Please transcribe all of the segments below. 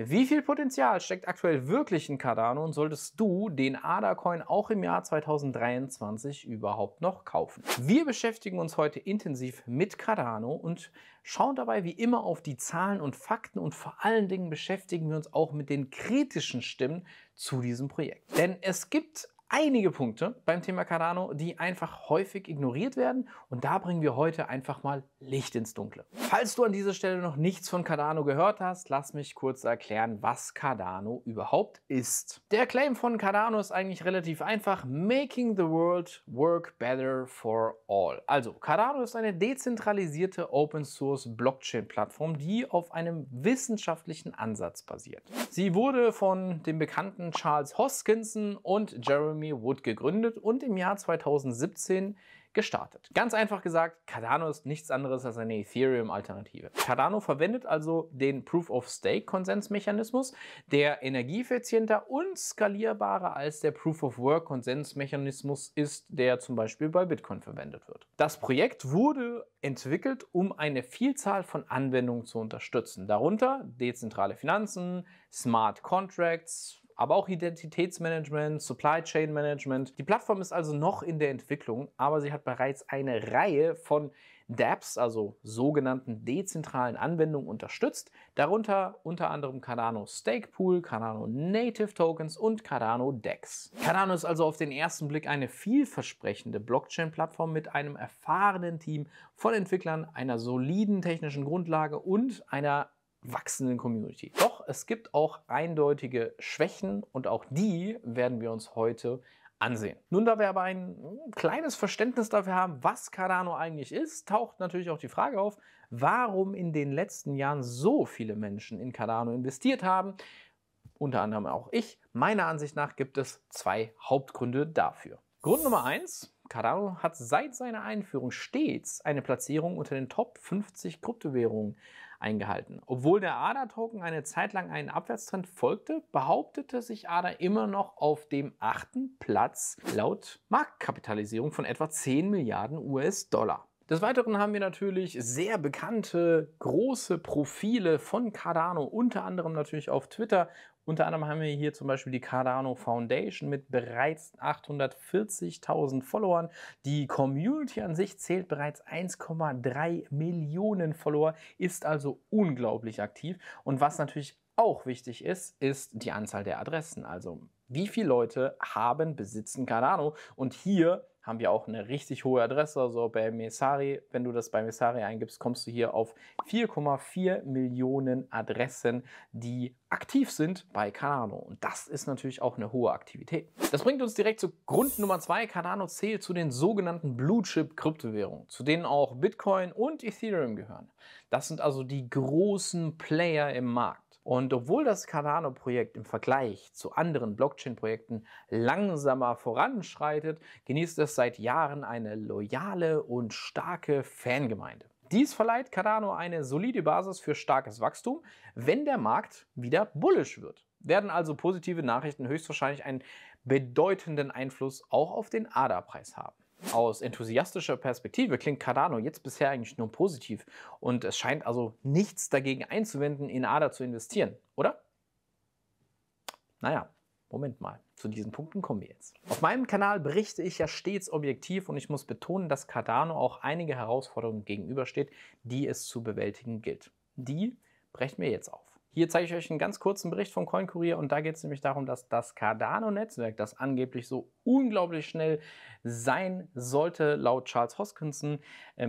Wie viel Potenzial steckt aktuell wirklich in Cardano und solltest du den ADA-Coin auch im Jahr 2023 überhaupt noch kaufen? Wir beschäftigen uns heute intensiv mit Cardano und schauen dabei wie immer auf die Zahlen und Fakten und vor allen Dingen beschäftigen wir uns auch mit den kritischen Stimmen zu diesem Projekt. Denn es gibt einige Punkte beim Thema Cardano, die einfach häufig ignoriert werden und da bringen wir heute einfach mal Licht ins Dunkle. Falls du an dieser Stelle noch nichts von Cardano gehört hast, lass mich kurz erklären, was Cardano überhaupt ist. Der Claim von Cardano ist eigentlich relativ einfach: Making the world work better for all. Also Cardano ist eine dezentralisierte Open-Source-Blockchain-Plattform, die auf einem wissenschaftlichen Ansatz basiert. Sie wurde von dem bekannten Charles Hoskinson und Jeremy Wood gegründet und im Jahr 2017 gestartet. Ganz einfach gesagt, Cardano ist nichts anderes als eine Ethereum-Alternative. Cardano verwendet also den Proof-of-Stake-Konsensmechanismus, der energieeffizienter und skalierbarer als der Proof-of-Work-Konsensmechanismus ist, der zum Beispiel bei Bitcoin verwendet wird. Das Projekt wurde entwickelt, um eine Vielzahl von Anwendungen zu unterstützen, darunter dezentrale Finanzen, Smart Contracts, aber auch Identitätsmanagement, Supply Chain Management. Die Plattform ist also noch in der Entwicklung, aber sie hat bereits eine Reihe von DApps, also sogenannten dezentralen Anwendungen, unterstützt, darunter unter anderem Cardano Stake Pool, Cardano Native Tokens und Cardano Dex. Cardano ist also auf den ersten Blick eine vielversprechende Blockchain-Plattform mit einem erfahrenen Team von Entwicklern, einer soliden technischen Grundlage und einer wachsenden Community. Doch es gibt auch eindeutige Schwächen und auch die werden wir uns heute ansehen. Nun, da wir aber ein kleines Verständnis dafür haben, was Cardano eigentlich ist, taucht natürlich auch die Frage auf, warum in den letzten Jahren so viele Menschen in Cardano investiert haben, unter anderem auch ich. Meiner Ansicht nach gibt es zwei Hauptgründe dafür. Grund Nummer 1: Cardano hat seit seiner Einführung stets eine Platzierung unter den Top 50 Kryptowährungen eingehalten. Obwohl der ADA-Token eine Zeit lang einen Abwärtstrend folgte, behauptete sich ADA immer noch auf dem 8. Platz laut Marktkapitalisierung von etwa 10 Milliarden US-Dollar. Des Weiteren haben wir natürlich sehr bekannte, große Profile von Cardano, unter anderem natürlich auf Twitter. Unter anderem haben wir hier zum Beispiel die Cardano Foundation mit bereits 840.000 Followern. Die Community an sich zählt bereits 1,3 Millionen Follower, ist also unglaublich aktiv. Und was natürlich auch wichtig ist, ist die Anzahl der Adressen. Also wie viele Leute besitzen Cardano? Und hier haben wir auch eine richtig hohe Adresse, also bei Messari, wenn du das bei Messari eingibst, kommst du hier auf 4,4 Millionen Adressen, die aktiv sind bei Cardano. Und das ist natürlich auch eine hohe Aktivität. Das bringt uns direkt zu Grund Nummer 2. Cardano zählt zu den sogenannten Blue-Chip-Kryptowährungen, zu denen auch Bitcoin und Ethereum gehören. Das sind also die großen Player im Markt. Und obwohl das Cardano-Projekt im Vergleich zu anderen Blockchain-Projekten langsamer voranschreitet, genießt es seit Jahren eine loyale und starke Fangemeinde. Dies verleiht Cardano eine solide Basis für starkes Wachstum, wenn der Markt wieder bullisch wird. Werden also positive Nachrichten höchstwahrscheinlich einen bedeutenden Einfluss auch auf den ADA-Preis haben. Aus enthusiastischer Perspektive klingt Cardano jetzt bisher eigentlich nur positiv und es scheint also nichts dagegen einzuwenden, in ADA zu investieren, oder? Naja, Moment mal, zu diesen Punkten kommen wir jetzt. Auf meinem Kanal berichte ich ja stets objektiv und ich muss betonen, dass Cardano auch einige Herausforderungen gegenübersteht, die es zu bewältigen gilt. Die brechen wir jetzt auf. Hier zeige ich euch einen ganz kurzen Bericht von CoinKurier und da geht es nämlich darum, dass das Cardano-Netzwerk, das angeblich so unglaublich schnell sein sollte, laut Charles Hoskinson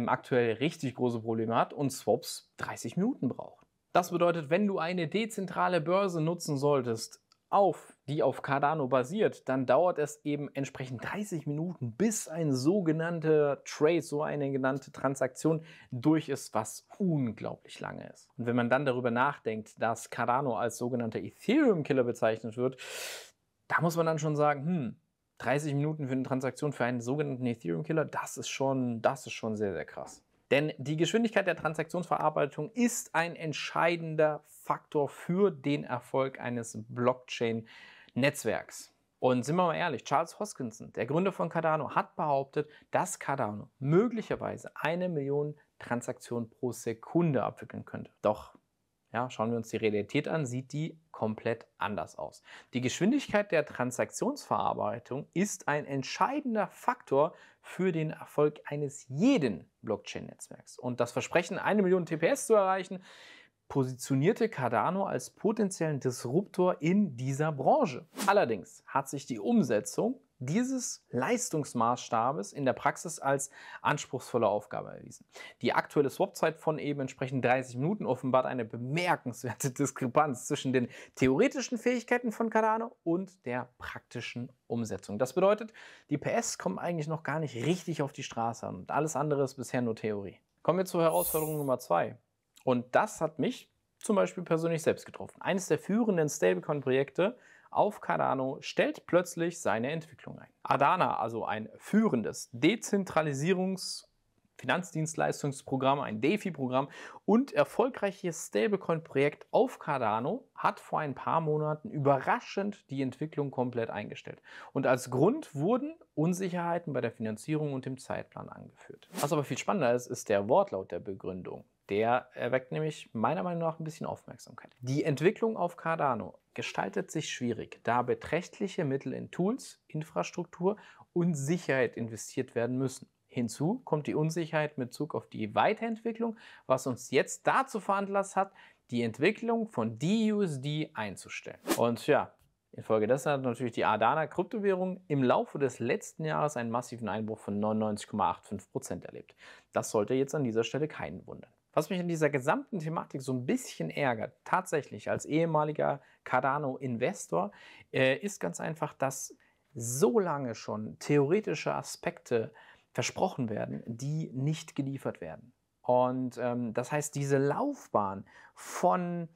aktuell richtig große Probleme hat und Swaps 30 Minuten braucht. Das bedeutet, wenn du eine dezentrale Börse nutzen solltest, die auf Cardano basiert, dann dauert es eben entsprechend 30 Minuten, bis ein sogenannter Trade, so eine genannte Transaktion durch ist, was unglaublich lange ist. Und wenn man dann darüber nachdenkt, dass Cardano als sogenannter Ethereum-Killer bezeichnet wird, da muss man dann schon sagen, 30 Minuten für eine Transaktion für einen sogenannten Ethereum-Killer, das ist schon sehr, sehr krass. Denn die Geschwindigkeit der Transaktionsverarbeitung ist ein entscheidender Faktor für den Erfolg eines Blockchain-Netzwerks. Und sind wir mal ehrlich, Charles Hoskinson, der Gründer von Cardano, hat behauptet, dass Cardano möglicherweise 1 Million Transaktionen pro Sekunde abwickeln könnte. Doch Ja, schauen wir uns die Realität an, sieht die komplett anders aus. Die Geschwindigkeit der Transaktionsverarbeitung ist ein entscheidender Faktor für den Erfolg eines jeden Blockchain-Netzwerks. Und das Versprechen, 1 Million TPS zu erreichen, positionierte Cardano als potenziellen Disruptor in dieser Branche. Allerdings hat sich die Umsetzung dieses Leistungsmaßstabes in der Praxis als anspruchsvolle Aufgabe erwiesen. Die aktuelle Swap-Zeit von eben entsprechend 30 Minuten offenbart eine bemerkenswerte Diskrepanz zwischen den theoretischen Fähigkeiten von Cardano und der praktischen Umsetzung. Das bedeutet, die PS kommen eigentlich noch gar nicht richtig auf die Straße und alles andere ist bisher nur Theorie. Kommen wir zur Herausforderung Nummer 2. Und das hat mich zum Beispiel persönlich selbst getroffen. Eines der führenden Stablecoin-Projekte auf Cardano stellt plötzlich seine Entwicklung ein. Adana, also ein führendes Dezentralisierungs-Finanzdienstleistungsprogramm, ein DeFi-Programm und erfolgreiches Stablecoin-Projekt auf Cardano, hat vor ein paar Monaten überraschend die Entwicklung komplett eingestellt. Und als Grund wurden Unsicherheiten bei der Finanzierung und dem Zeitplan angeführt. Was aber viel spannender ist, ist der Wortlaut der Begründung. Der erweckt nämlich meiner Meinung nach ein bisschen Aufmerksamkeit. Die Entwicklung auf Cardano gestaltet sich schwierig, da beträchtliche Mittel in Tools, Infrastruktur und Sicherheit investiert werden müssen. Hinzu kommt die Unsicherheit mit Bezug auf die Weiterentwicklung, was uns jetzt dazu veranlasst hat, die Entwicklung von DUSD einzustellen. Und ja, infolgedessen hat natürlich die Adana-Kryptowährung im Laufe des letzten Jahres einen massiven Einbruch von 99,85% erlebt. Das sollte jetzt an dieser Stelle keinen wundern. Was mich in dieser gesamten Thematik so ein bisschen ärgert, tatsächlich als ehemaliger Cardano-Investor, ist ganz einfach, dass so lange schon theoretische Aspekte versprochen werden, die nicht geliefert werden. Und das heißt, diese Laufbahn von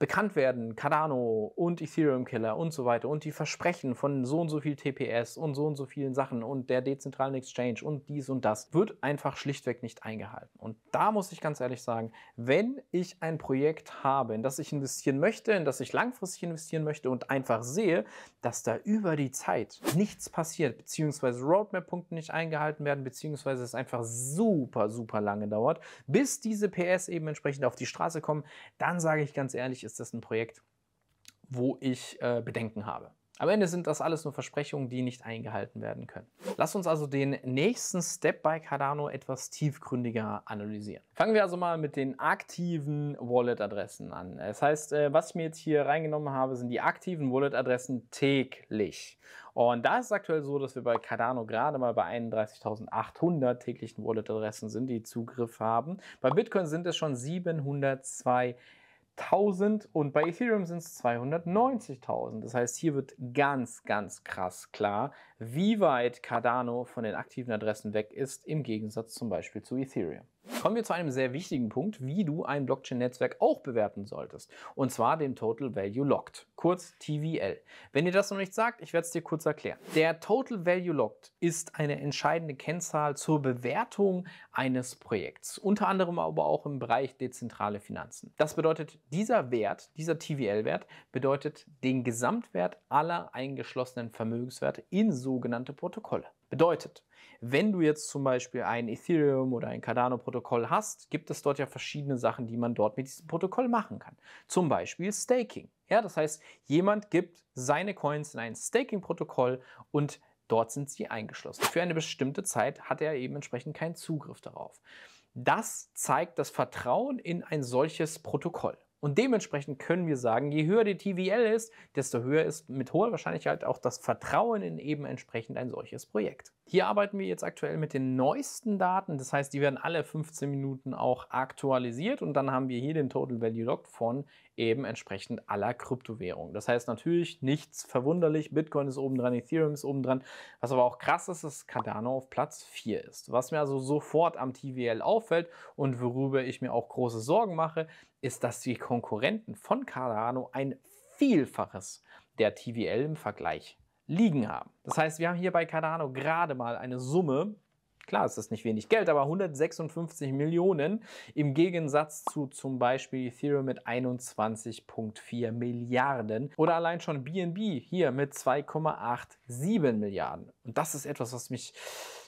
Bekanntwerden, Cardano und Ethereum-Killer und so weiter und die Versprechen von so und so viel TPS und so vielen Sachen und der dezentralen Exchange und dies und das wird einfach schlichtweg nicht eingehalten. Und da muss ich ganz ehrlich sagen, wenn ich ein Projekt habe, in das ich investieren möchte, in das ich langfristig investieren möchte und einfach sehe, dass da über die Zeit nichts passiert, beziehungsweise Roadmap-Punkte nicht eingehalten werden, beziehungsweise es einfach super lange dauert, bis diese PS eben entsprechend auf die Straße kommen, dann sage ich ganz ehrlich, ist das ein Projekt, wo ich Bedenken habe. Am Ende sind das alles nur Versprechungen, die nicht eingehalten werden können. Lass uns also den nächsten Step bei Cardano etwas tiefgründiger analysieren. Fangen wir also mal mit den aktiven Wallet-Adressen an. Das heißt, was ich mir jetzt hier reingenommen habe, sind die aktiven Wallet-Adressen täglich. Und da ist es aktuell so, dass wir bei Cardano gerade mal bei 31.800 täglichen Wallet-Adressen sind, die Zugriff haben. Bei Bitcoin sind es schon 702.000 und bei Ethereum sind es 290.000. Das heißt, hier wird ganz krass klar, wie weit Cardano von den aktiven Adressen weg ist, im Gegensatz zum Beispiel zu Ethereum. Kommen wir zu einem sehr wichtigen Punkt, wie du ein Blockchain-Netzwerk auch bewerten solltest. Und zwar dem Total Value Locked, kurz TVL. Wenn dir das noch nicht sagt, ich werde es dir kurz erklären. Der Total Value Locked ist eine entscheidende Kennzahl zur Bewertung eines Projekts. Unter anderem aber auch im Bereich dezentrale Finanzen. Das bedeutet, dieser Wert, dieser TVL-Wert, bedeutet den Gesamtwert aller eingeschlossenen Vermögenswerte in sogenannte Protokolle. Bedeutet, wenn du jetzt zum Beispiel ein Ethereum oder ein Cardano-Protokoll hast, gibt es dort ja verschiedene Sachen, die man dort mit diesem Protokoll machen kann. Zum Beispiel Staking. Ja, das heißt, jemand gibt seine Coins in ein Staking-Protokoll und dort sind sie eingeschlossen. Für eine bestimmte Zeit hat er eben entsprechend keinen Zugriff darauf. Das zeigt das Vertrauen in ein solches Protokoll. Und dementsprechend können wir sagen, je höher die TVL ist, desto höher ist mit hoher Wahrscheinlichkeit auch das Vertrauen in eben entsprechend ein solches Projekt. Hier arbeiten wir jetzt aktuell mit den neuesten Daten. Das heißt, die werden alle 15 Minuten auch aktualisiert. Und dann haben wir hier den Total Value Locked von eben entsprechend aller Kryptowährungen. Das heißt natürlich nichts verwunderlich. Bitcoin ist oben dran, Ethereum ist oben dran. Was aber auch krass ist, dass Cardano auf Platz 4 ist. Was mir also sofort am TVL auffällt und worüber ich mir auch große Sorgen mache, ist, dass die Konkurrenten von Cardano ein Vielfaches der TVL im Vergleich liegen haben. Das heißt, wir haben hier bei Cardano gerade mal eine Summe Klar, es ist nicht wenig Geld, aber 156 Millionen im Gegensatz zu zum Beispiel Ethereum mit 21,4 Milliarden oder allein schon BNB hier mit 2,87 Milliarden. Und das ist etwas, was mich,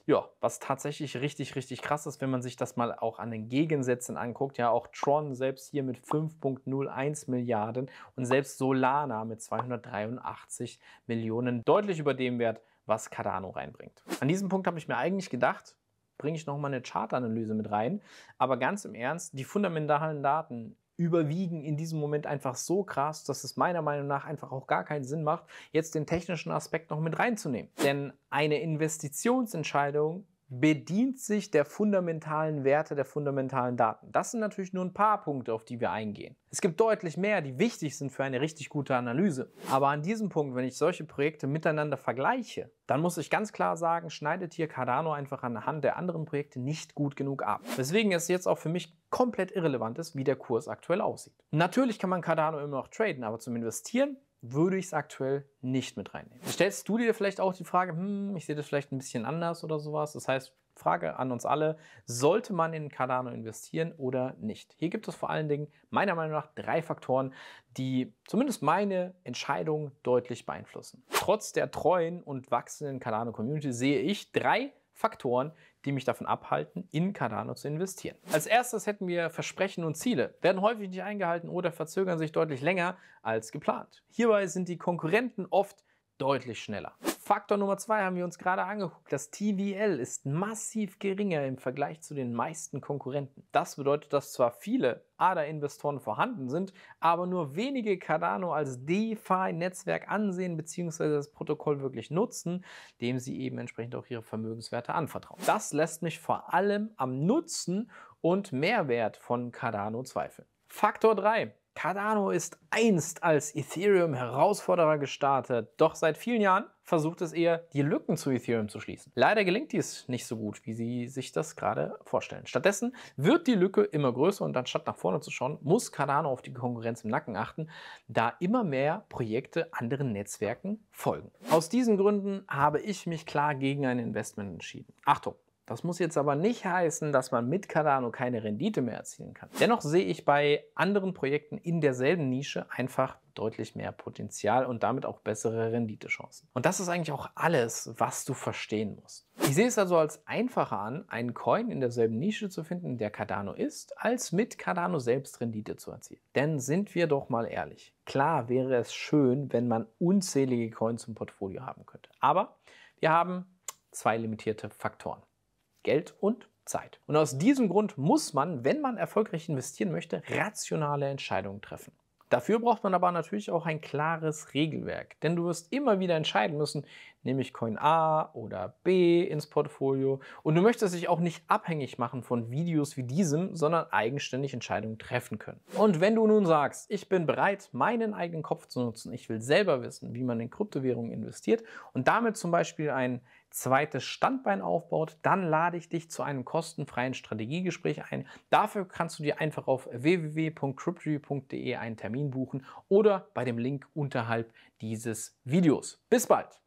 ja, was tatsächlich richtig, richtig krass ist, wenn man sich das mal auch an den Gegensätzen anguckt. Ja, auch Tron selbst hier mit 5,01 Milliarden und selbst Solana mit 283 Millionen, deutlich über dem Wert, was Cardano reinbringt. An diesem Punkt habe ich mir eigentlich gedacht, bringe ich nochmal eine Chartanalyse mit rein. Aber ganz im Ernst, die fundamentalen Daten überwiegen in diesem Moment einfach so krass, dass es meiner Meinung nach einfach auch gar keinen Sinn macht, jetzt den technischen Aspekt noch mit reinzunehmen. Denn eine Investitionsentscheidung bedient sich der fundamentalen Werte, der fundamentalen Daten. Das sind natürlich nur ein paar Punkte, auf die wir eingehen. Es gibt deutlich mehr, die wichtig sind für eine richtig gute Analyse. Aber an diesem Punkt, wenn ich solche Projekte miteinander vergleiche, dann muss ich ganz klar sagen, schneidet hier Cardano einfach anhand der anderen Projekte nicht gut genug ab. Weswegen es jetzt auch für mich komplett irrelevant ist, wie der Kurs aktuell aussieht. Natürlich kann man Cardano immer noch traden, aber zum Investieren würde ich es aktuell nicht mit reinnehmen. Stellst du dir vielleicht auch die Frage, ich sehe das vielleicht ein bisschen anders oder sowas? Das heißt, Frage an uns alle, sollte man in Cardano investieren oder nicht? Hier gibt es vor allen Dingen meiner Meinung nach drei Faktoren, die zumindest meine Entscheidung deutlich beeinflussen. Trotz der treuen und wachsenden Cardano-Community sehe ich drei Faktoren, die mich davon abhalten, in Cardano zu investieren. Als erstes hätten wir Versprechen und Ziele. Werden häufig nicht eingehalten oder verzögern sich deutlich länger als geplant. Hierbei sind die Konkurrenten oft deutlich schneller. Faktor Nummer 2 haben wir uns gerade angeguckt. Das TVL ist massiv geringer im Vergleich zu den meisten Konkurrenten. Das bedeutet, dass zwar viele ADA-Investoren vorhanden sind, aber nur wenige Cardano als DeFi-Netzwerk ansehen bzw. das Protokoll wirklich nutzen, dem sie eben entsprechend auch ihre Vermögenswerte anvertrauen. Das lässt mich vor allem am Nutzen und Mehrwert von Cardano zweifeln. Faktor 3. Cardano ist einst als Ethereum-Herausforderer gestartet, doch seit vielen Jahren versucht es eher, die Lücken zu Ethereum zu schließen. Leider gelingt dies nicht so gut, wie sie sich das gerade vorstellen. Stattdessen wird die Lücke immer größer und anstatt nach vorne zu schauen, muss Cardano auf die Konkurrenz im Nacken achten, da immer mehr Projekte anderen Netzwerken folgen. Aus diesen Gründen habe ich mich klar gegen ein Investment entschieden. Achtung! Das muss jetzt aber nicht heißen, dass man mit Cardano keine Rendite mehr erzielen kann. Dennoch sehe ich bei anderen Projekten in derselben Nische einfach deutlich mehr Potenzial und damit auch bessere Renditechancen. Und das ist eigentlich auch alles, was du verstehen musst. Ich sehe es also als einfacher an, einen Coin in derselben Nische zu finden, der Cardano ist, als mit Cardano selbst Rendite zu erzielen. Denn sind wir doch mal ehrlich, klar wäre es schön, wenn man unzählige Coins im Portfolio haben könnte. Aber wir haben zwei limitierte Faktoren. Geld und Zeit. Und aus diesem Grund muss man, wenn man erfolgreich investieren möchte, rationale Entscheidungen treffen. Dafür braucht man aber natürlich auch ein klares Regelwerk, denn du wirst immer wieder entscheiden müssen, nehme ich Coin A oder B ins Portfolio. Und du möchtest dich auch nicht abhängig machen von Videos wie diesem, sondern eigenständig Entscheidungen treffen können. Und wenn du nun sagst, ich bin bereit, meinen eigenen Kopf zu nutzen, ich will selber wissen, wie man in Kryptowährungen investiert und damit zum Beispiel ein zweites Standbein aufbaut, dann lade ich dich zu einem kostenfreien Strategiegespräch ein. Dafür kannst du dir einfach auf www.cryptory.de einen Termin buchen oder bei dem Link unterhalb dieses Videos. Bis bald!